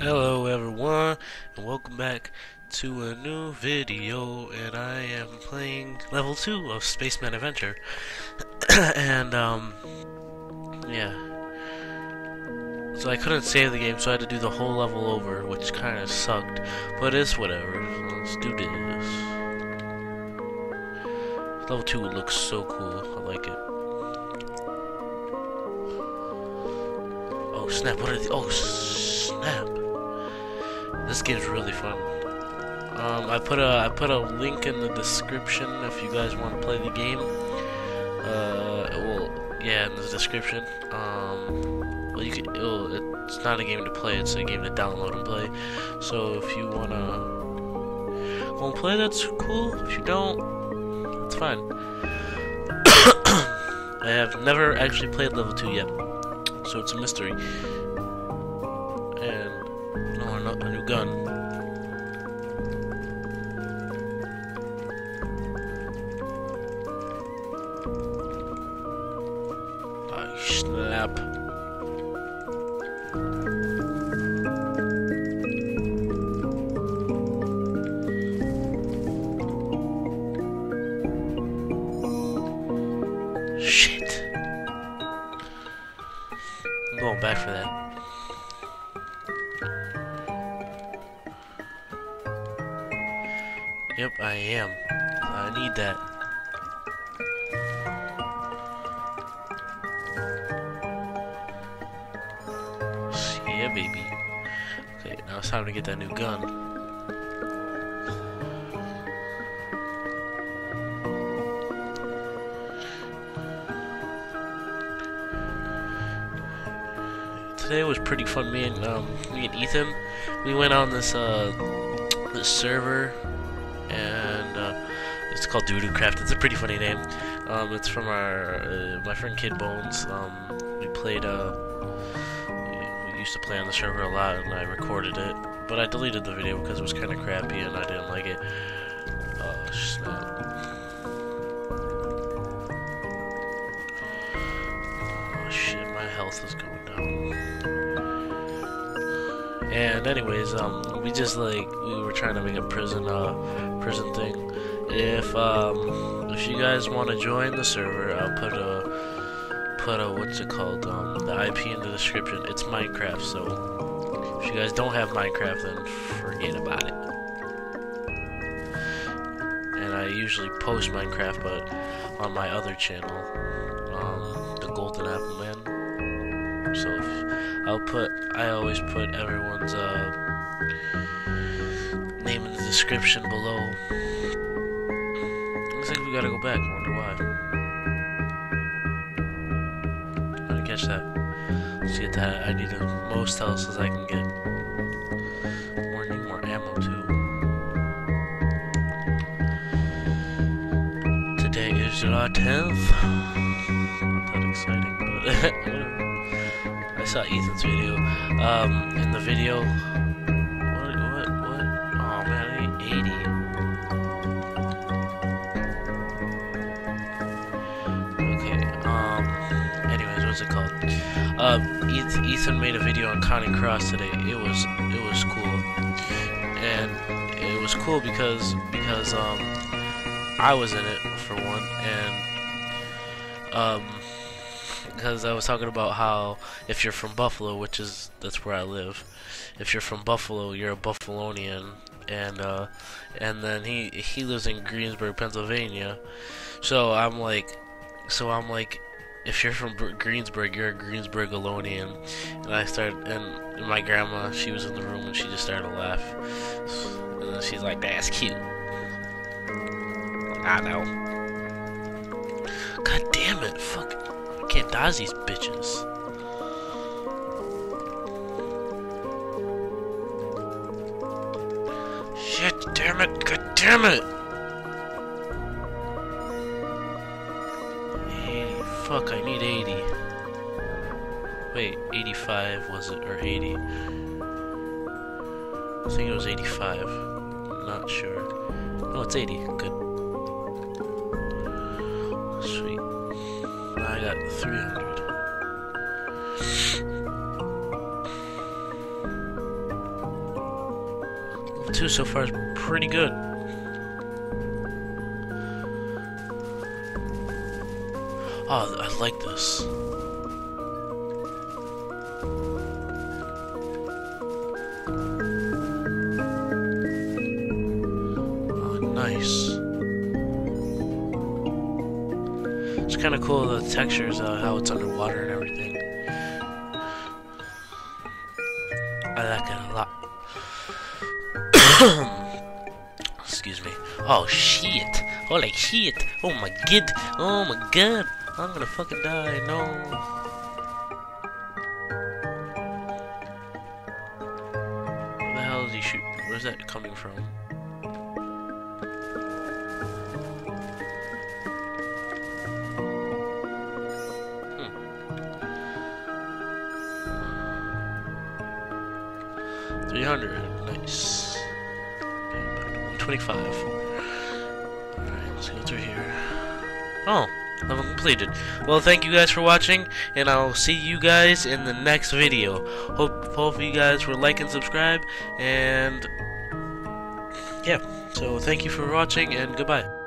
Hello everyone, and welcome back to a new video, and I am playing level 2 of Spaceman Adventure. And yeah, so I couldn't save the game, so I had to do the whole level over, which kind of sucked, but it's whatever. Let's do this. Level 2 looks so cool, I like it. Oh snap, what are the— oh snap, this game's really fun. I put a link in the description if you guys want to play the game. Well, yeah, in the description. Well, you can— it's not a game to play; it's a game to download and play. So if you wanna go and play, that's cool. If you don't, it's fine. I have never actually played level 2 yet, so it's a mystery. And oh, not a new gun. Snap. Shit. I'm going back for that. Yep, I am. I need that. Yeah, baby. Okay, now it's time to get that new gun. Today was pretty fun. Me and Ethan, we went on this server, and it's called Duducraft. It's a pretty funny name. It's from my friend Kid Bones. We played used to play on the server a lot, and I recorded it, but I deleted the video because it was kind of crappy and I didn't like it. Oh snap. Oh shit, my health is going down. And anyways, we were trying to make a prison thing. If you guys want to join the server, I'll put a— the IP in the description. It's Minecraft, so if you guys don't have Minecraft, then forget about it. And I usually post Minecraft, but on my other channel, The Golden Apple Man. So I always put everyone's name in the description below. Looks like we gotta go back. I wonder why. Catch that. Let's get that. I need the most health as I can get. Or need more ammo too. Today is July 10th. Not that exciting, but I saw Ethan's video. In the video, what? Oh man, I need 80. Okay. What's it called? Ethan made a video on County Cross today. It was cool, and it was cool because I was in it for one, and because I was talking about how if you're from Buffalo, which is— that's where I live. If you're from Buffalo, you're a Buffalonian, and then he lives in Greensburg, Pennsylvania. So I'm like, if you're from Greensburg, you're a Greensburg-alonian. And and my grandma, she was in the room, and she just started to laugh. And then she's like, "That's cute." I know. God damn it! Fuck! I can't dodge these bitches. Shit! Damn it! God damn it! Fuck, I need 80. Wait, 85 was it, or 80? I think it was 85. I'm not sure. No, it's 80. Good. Sweet. Now I got 300. 2 so far is pretty good. Oh, I like this. Oh, nice. It's kind of cool, the textures, how it's underwater and everything. I like it a lot. Excuse me. Oh shit! Holy shit! Oh my god! Oh my god! I'm gonna fucking die! No! Where the hell is he shooting? Where's that coming from? Hmm. 300. Nice. 25. Alright, let's go through here. Oh, level completed. Well, thank you guys for watching, and I'll see you guys in the next video. Hope you guys were like and subscribe, and yeah, so thank you for watching, and goodbye.